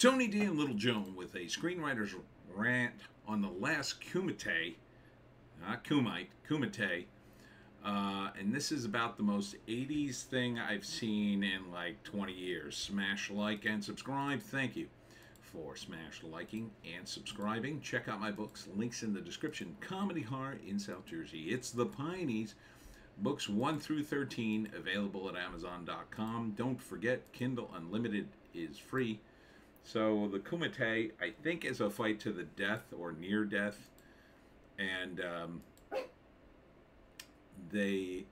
Tony D and Little Joan with a screenwriter's rant on The Last Kumite, not Kumite, Kumite. And this is about the most 80s thing I've seen in like 20 years. Smash like and subscribe. Thank you for smash liking and subscribing. Check out my books. Links in the description. Comedy Horror in South Jersey. It's The Pineys. Books 1 through 13 available at Amazon.com. Don't forget, Kindle Unlimited is free. So the Kumite, I think, is a fight to the death or near death. And they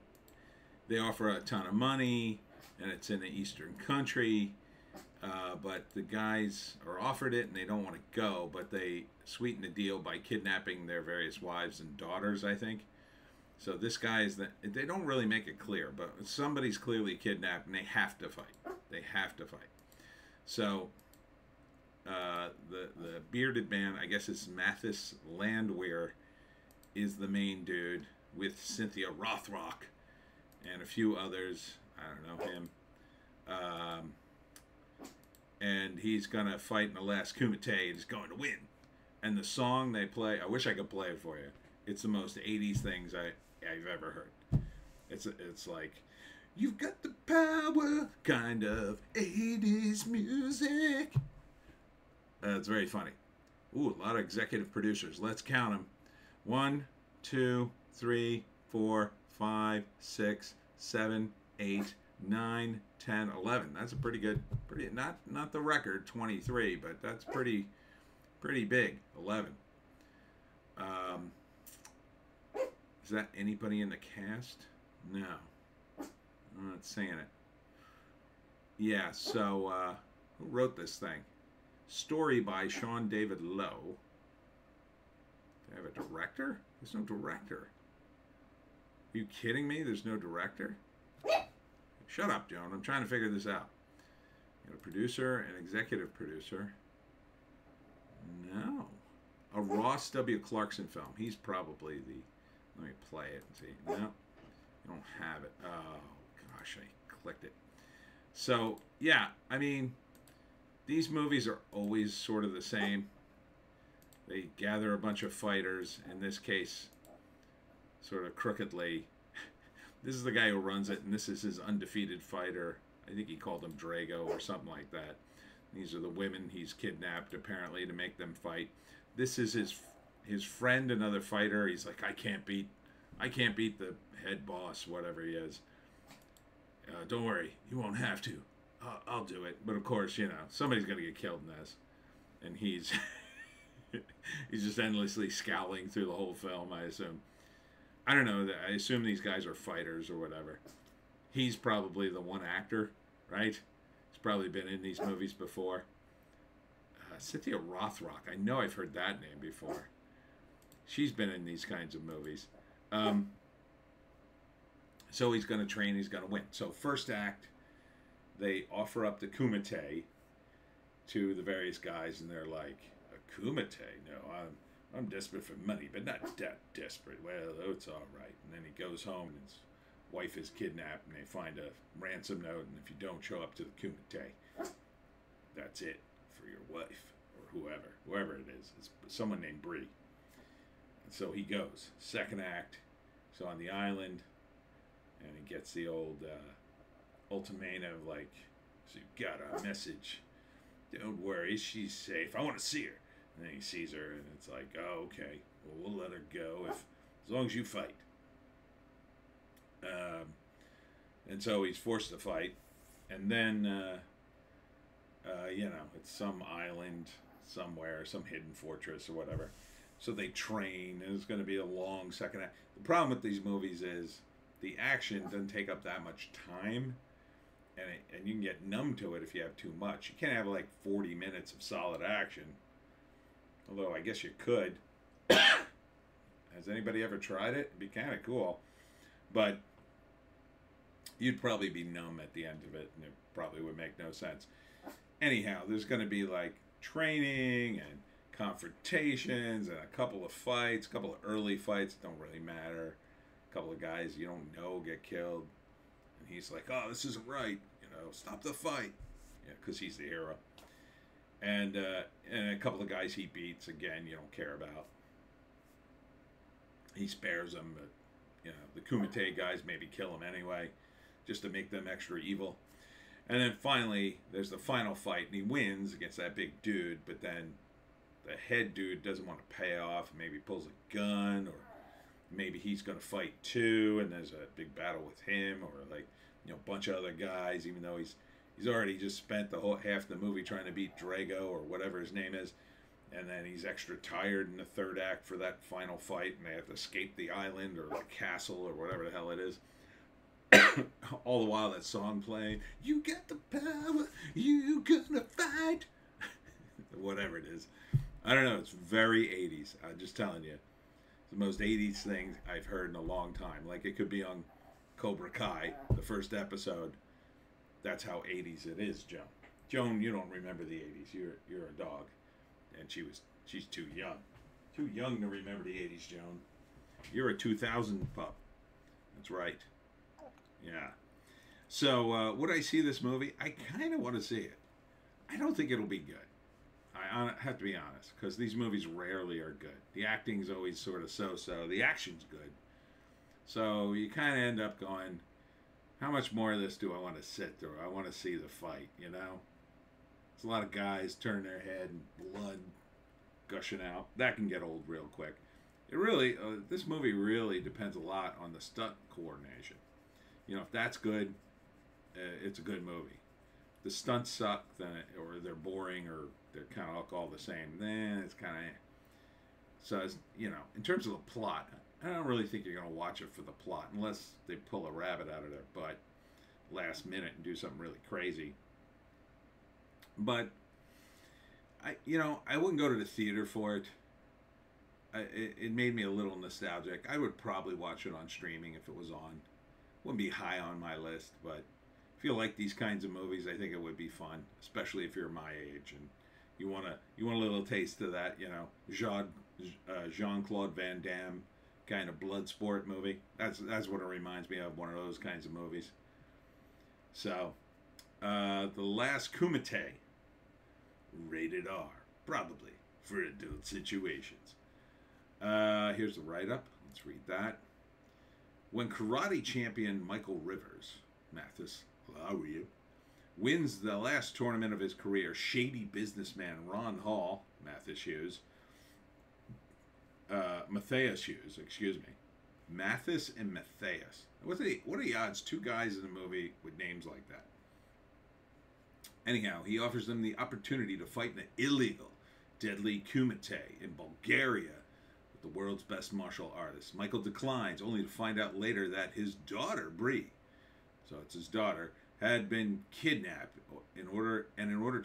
offer a ton of money, and it's in the eastern country. But the guys are offered it, and they don't want to go. But they sweeten the deal by kidnapping their various wives and daughters, I think. So this guy is that they don't really make it clear, but somebody's clearly kidnapped, and they have to fight. They have to fight. So the bearded man, I guess it's Mathis Landwehr, is the main dude with Cynthia Rothrock and a few others. I don't know him. And he's gonna fight in The Last Kumite. He's going to win. And the song they play, I wish I could play it for you. It's the most 80s things I've ever heard. It's like, you've got the power, kind of 80s music. It's very funny. Ooh, a lot of executive producers. Let's count them. 1, 2, 3, 4, 5, 6, 7, 8, 9, 10, 11. That's a pretty good, not the record, 23, but that's pretty big, 11. Is that anybody in the cast? No. I'm not saying it. Yeah, so who wrote this thing? Story by Sean David Lowe. Do I have a director? There's no director. Are you kidding me? There's no director? Shut up, Joan. I'm trying to figure this out. Got a producer, an executive producer. No. A Ross W. Clarkson film. He's probably the... Let me play it and see. No, you don't have it. Oh, gosh, I clicked it. So, yeah, I mean, these movies are always sort of the same. They gather a bunch of fighters, in this case, sort of crookedly. This is the guy who runs it, and this is his undefeated fighter. I think he called him Drago or something like that. These are the women he's kidnapped, apparently, to make them fight. This is his friend, another fighter. He's like, I can't beat the head boss, whatever he is. Don't worry, you won't have to. I'll do it. But of course, you know, somebody's gonna get killed in this, and he's he's just endlessly scowling through the whole film. I assume. I don't know. I assume these guys are fighters or whatever. He's probably the one actor, right? He's probably been in these movies before. Cynthia Rothrock. I know I've heard that name before. She's been in these kinds of movies. So he's going to train. He's going to win. So first act, they offer up the Kumite to the various guys, and they're like, a Kumite? No, I'm desperate for money, but not that desperate. Well, it's all right. And then he goes home, and his wife is kidnapped, and they find a ransom note, and if you don't show up to the Kumite, that's it for your wife or whoever it is. It's someone named Bree. So he goes. Second act, he's on the island, and he gets the old ultimatum, like, so you've got a message. Don't worry, she's safe. I want to see her. And then he sees her, and it's like, oh, okay, well, we'll let her go as long as you fight. And so he's forced to fight. And then, you know, it's some island somewhere, some hidden fortress or whatever. So they train, and it's going to be a long second act. The problem with these movies is the action doesn't take up that much time, and you can get numb to it if you have too much. You can't have, like, 40 minutes of solid action, although I guess you could. Has anybody ever tried it? It'd be kind of cool, but you'd probably be numb at the end of it, and it probably would make no sense. Anyhow, there's going to be, like, training and confrontations and a couple of fights, a couple of early fights, don't really matter. A couple of guys you don't know get killed, and he's like, "Oh, this isn't right, you know, stop the fight," yeah, because he's the hero. And a couple of guys he beats, again, you don't care about. He spares them, but you know, the Kumite guys maybe kill him anyway, just to make them extra evil. And then finally, there's the final fight, and he wins against that big dude, but then the head dude doesn't want to pay off, maybe pulls a gun, or maybe he's going to fight too, and there's a big battle with him, or like, you know, a bunch of other guys, even though he's already just spent the whole half the movie trying to beat Drago or whatever his name is, and then he's extra tired in the third act for that final fight, and they have to escape the island or the castle or whatever the hell it is. All the while that song playing, you got the power, you gonna fight, whatever it is. I don't know, it's very 80s, I'm just telling you. It's the most 80s thing I've heard in a long time. Like, it could be on Cobra Kai, the first episode. That's how 80s it is, Joan. Joan, you don't remember the 80s. You're a dog. And she's too young. Too young to remember the 80s, Joan. You're a 2000 pup. That's right. Yeah. So, would I see this movie? I kind of want to see it. I don't think it'll be good. I have to be honest, because these movies rarely are good. The acting's always sort of so-so. The action's good. So you kind of end up going, how much more of this do I want to sit through? I want to see the fight, you know? It's a lot of guys turning their head and blood gushing out. That can get old real quick. It really, this movie really depends a lot on the stunt coordination. You know, if that's good, it's a good movie. If the stunts suck, then or they're boring, or they're kind of all the same, then it's kind of... So, it's, you know, in terms of the plot, I don't really think you're going to watch it for the plot, unless they pull a rabbit out of their butt last minute and do something really crazy. But, I wouldn't go to the theater for it. It made me a little nostalgic. I would probably watch it on streaming if it was on. Wouldn't be high on my list, but if you like these kinds of movies, I think it would be fun, especially if you're my age and you want a little taste of that, you know, Jean-Claude Van Damme kind of blood sport movie. That's what it reminds me of, one of those kinds of movies. So, The Last Kumite, rated R, probably for adult situations. Here's the write-up. Let's read that. When karate champion Michael Rivers, Mathis Landwehr, wins the last tournament of his career, shady businessman Ron Hall, Mathis and Matthias. What are the odds two guys in the movie with names like that? Anyhow, he offers them the opportunity to fight in the illegal, deadly Kumite in Bulgaria with the world's best martial artists. Michael declines, only to find out later that his daughter, Bree, so it's his daughter, had been kidnapped, in order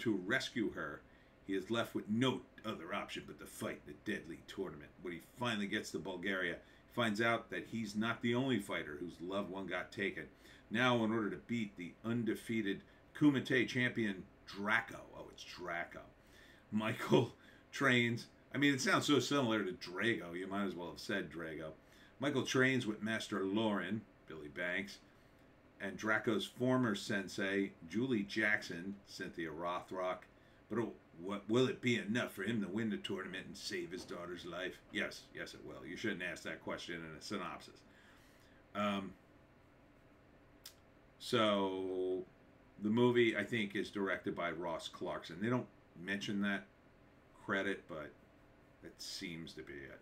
to rescue her, he is left with no other option but to fight the deadly tournament. When he finally gets to Bulgaria, he finds out that he's not the only fighter whose loved one got taken. Now, in order to beat the undefeated Kumite champion Draco, Michael trains, it sounds so similar to Drago, you might as well have said Drago. Michael trains with Master Lauren, Billy Banks, and Draco's former sensei, Julie Jackson, Cynthia Rothrock. But will it be enough for him to win the tournament and save his daughter's life? Yes, it will. You shouldn't ask that question in a synopsis. So, the movie, I think, is directed by Ross Clarkson. They don't mention that credit, but that seems to be it.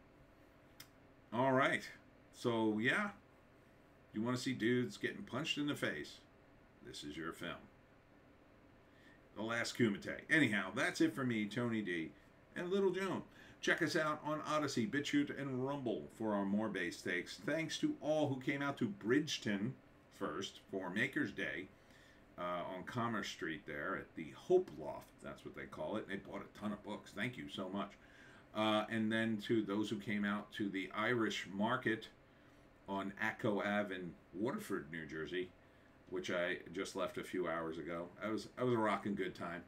All right. So, yeah. You want to see dudes getting punched in the face? This is your film. The Last Kumite. Anyhow, that's it for me, Tony D, and Little Joan. Check us out on Odysee, Bitchute, and Rumble for our more base takes. Thanks to all who came out to Bridgeton first for Maker's Day on Commerce Street there at the Hope Loft. That's what they call it. They bought a ton of books. Thank you so much. And then to those who came out to the Irish Market on Atco Ave in Waterford, New Jersey, which I just left a few hours ago. I was a rocking good time.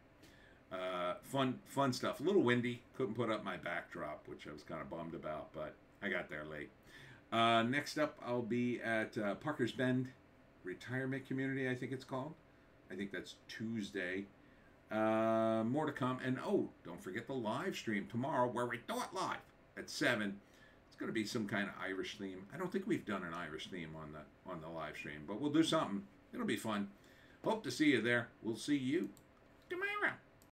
Fun stuff. A little windy. Couldn't put up my backdrop, which I was kind of bummed about, but I got there late. Next up, I'll be at Parker's Bend Retirement Community, I think it's called. I think that's Tuesday. More to come. And, oh, don't forget the live stream tomorrow where we do it live at 7. It's going to be some kind of Irish theme. I don't think we've done an Irish theme on the live stream, but we'll do something. It'll be fun. Hope to see you there. We'll see you.